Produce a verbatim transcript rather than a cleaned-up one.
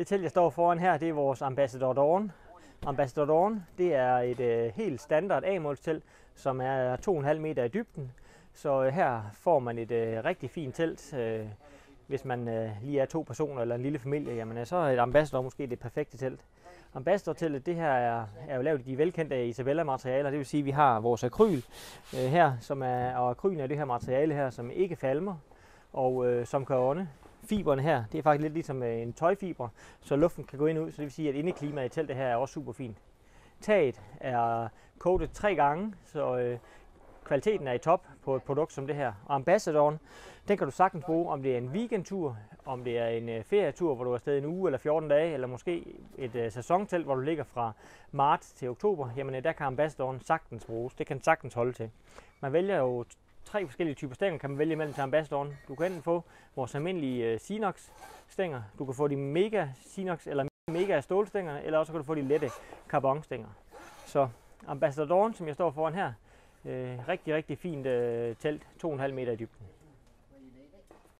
Det telt, jeg står foran her, det er vores Ambassador Dawn. Ambassador Dawn, det er et øh, helt standard A-målstelt, som er to komma fem meter i dybden. Så øh, her får man et øh, rigtig fint telt. Øh, hvis man øh, lige er to personer eller en lille familie, jamen, så er et Ambassador måske det perfekte telt. Ambassador-teltet, det her er, er jo lavet i de velkendte Isabella-materialer. Det vil sige, at vi har vores akryl øh, her, som er, og akrylen er det her materiale her, som ikke falmer og øh, som kan ånde. Fiberne her, det er faktisk lidt ligesom en tøjfiber, så luften kan gå ind og ud, så det vil sige, at indeklimaet i teltet her er også super fint. Taget er coated tre gange, så øh, kvaliteten er i top på et produkt som det her. Og Ambassadoren, den kan du sagtens bruge, om det er en weekendtur, om det er en øh, ferietur, hvor du er afsted en uge eller fjorten dage, eller måske et øh, sæsontelt, hvor du ligger fra marts til oktober, jamen øh, der kan Ambassadoren sagtens bruges, det kan sagtens holde til. Man vælger jo tre forskellige typer stænger, kan man vælge imellem til Ambassadoren. Du kan enten få vores almindelige uh, Sinox stænger, du kan få de mega Sinox eller mega stålstænger, eller også kan du få de lette carbon stænger. Så Ambassadoren, som jeg står foran her, øh, rigtig, rigtig fint øh, telt, to komma fem meter i dybden.